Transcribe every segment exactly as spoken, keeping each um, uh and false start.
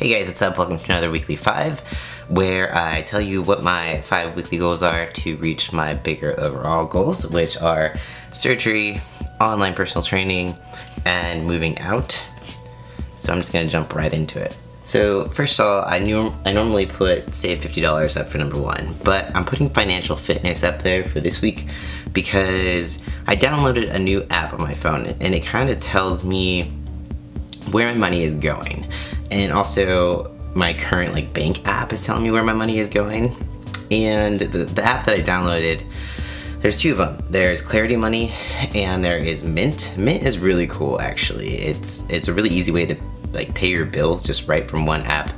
Hey guys, what's up? Welcome to another Weekly five, where I tell you what my five weekly goals are to reach my bigger overall goals, which are surgery, online personal training, and moving out. So I'm just gonna jump right into it. So first of all, I, knew, I normally put save fifty dollars up for number one, but I'm putting financial fitness up there for this week because I downloaded a new app on my phone and it kind of tells me where my money is going. And also my current like bank app is telling me where my money is going. And the, the app that I downloaded, there's two of them. There's Clarity Money and there is Mint. Mint is really cool actually. It's it's a really easy way to like pay your bills just right from one app.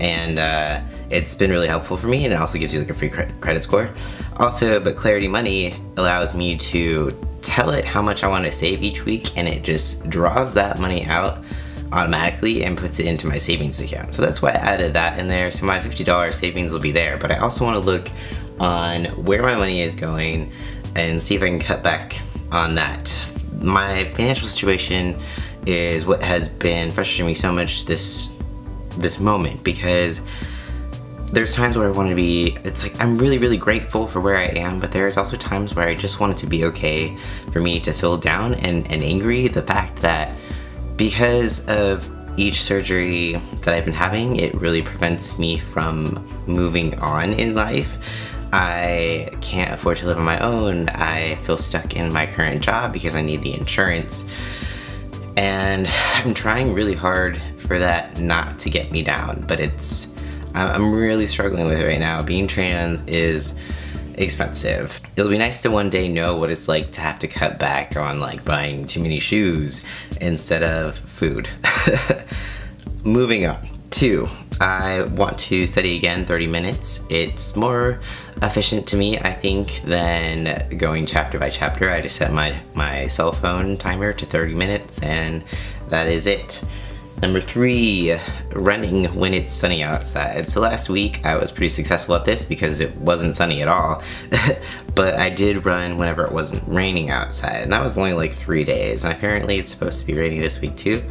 And uh, it's been really helpful for me, and it also gives you like a free cre credit score. Also, but Clarity Money allows me to tell it how much I want to save each week, and it just draws that money out automatically and puts it into my savings account. So that's why I added that in there. So my fifty dollar savings will be there, but I also want to look on where my money is going and see if I can cut back on that. My financial situation is what has been frustrating me so much this this moment, because there's times where I want to be, it's like I'm really, really grateful for where I am, but there's also times where I just want it to be okay for me to feel down and, and angry. The fact that because of each surgery that I've been having, it really prevents me from moving on in life. I can't afford to live on my own. I feel stuck in my current job because I need the insurance. And I'm trying really hard for that not to get me down, but it's, I'm really struggling with it right now. Being trans is expensive. It'll be nice to one day know what it's like to have to cut back on like buying too many shoes instead of food. Moving on. Two, I want to study again thirty minutes. It's more efficient to me, I think, than going chapter by chapter. I just set my, my cell phone timer to thirty minutes and that is it. Number three, running when it's sunny outside. So last week I was pretty successful at this because it wasn't sunny at all, but I did run whenever it wasn't raining outside, and that was only like three days, and apparently it's supposed to be raining this week too.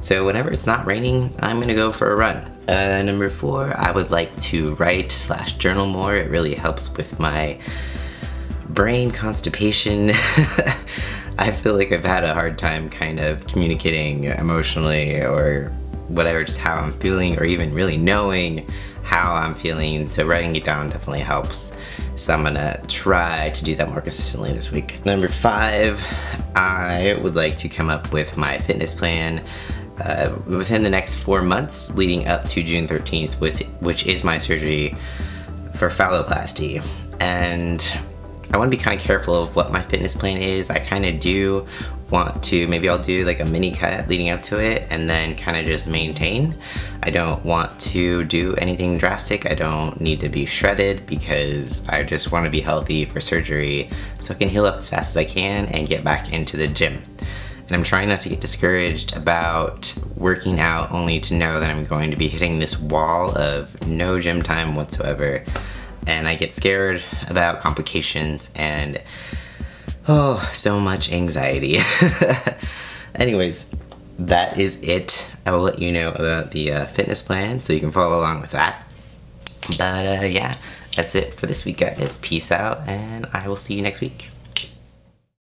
So whenever it's not raining, I'm gonna go for a run. Uh, number four, I would like to write slash journal more. It really helps with my brain constipation. I feel like I've had a hard time kind of communicating emotionally or whatever, just how I'm feeling or even really knowing how I'm feeling. So writing it down definitely helps. So I'm gonna try to do that more consistently this week. Number five, I would like to come up with my fitness plan uh, within the next four months leading up to June thirteenth, which, which is my surgery for phalloplasty. And I want to be kind of careful of what my fitness plan is. I kind of do want to, maybe I'll do like a mini cut leading up to it and then kind of just maintain. I don't want to do anything drastic. I don't need to be shredded because I just want to be healthy for surgery so I can heal up as fast as I can and get back into the gym. And I'm trying not to get discouraged about working out only to know that I'm going to be hitting this wall of no gym time whatsoever. And I get scared about complications and, oh, so much anxiety. Anyways, that is it. I will let you know about the uh, fitness plan so you can follow along with that. But uh, yeah, that's it for this week, guys. Peace out, and I will see you next week.